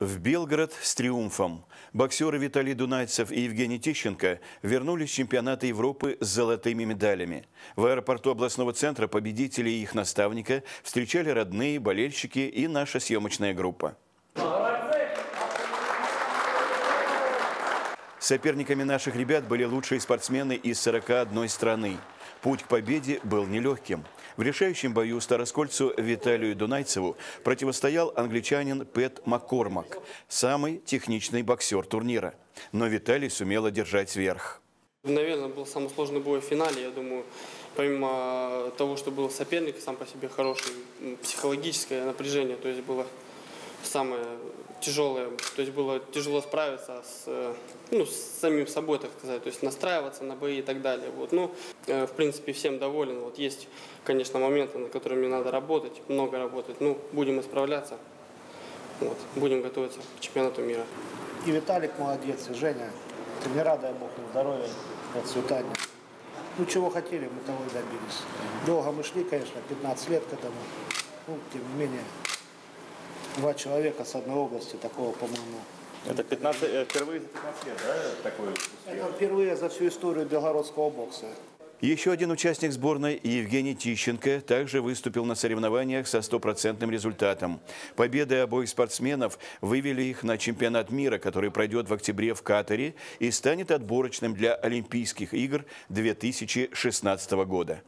В Белгород с триумфом. Боксеры Виталий Дунайцев и Евгений Тищенко вернулись с чемпионата Европы с золотыми медалями. В аэропорту областного центра победителей и их наставника встречали родные, болельщики и наша съемочная группа. Соперниками наших ребят были лучшие спортсмены из 41 страны. Путь к победе был нелегким. В решающем бою староскольцу Виталию Дунайцеву противостоял англичанин Пэт Маккормак, самый техничный боксер турнира. Но Виталий сумел одержать верх. Наверное, был самый сложный бой в финале. Я думаю, помимо того, что был соперник сам по себе хороший, психологическое напряжение, то есть было самое тяжелое, то есть было тяжело справиться с самим собой, так сказать, то есть настраиваться на бои и так далее. Вот. Ну, в принципе, всем доволен. Вот есть, конечно, моменты, над которыми надо работать, много работать. Ну, будем исправляться, вот. Будем готовиться к чемпионату мира. И Виталик молодец, и Женя. Тренера, дай бог, на здоровье, процветания. Ну, чего хотели, мы того и добились. Долго мы шли, конечно, 15 лет к этому, ну, тем не менее. Два человека с одной области, такого, по-моему. Это впервые за 15 лет, да, такой успех? Это впервые за всю историю белгородского бокса. Еще один участник сборной, Евгений Тищенко, также выступил на соревнованиях со стопроцентным результатом. Победы обоих спортсменов вывели их на чемпионат мира, который пройдет в октябре в Катаре и станет отборочным для Олимпийских игр 2016 года.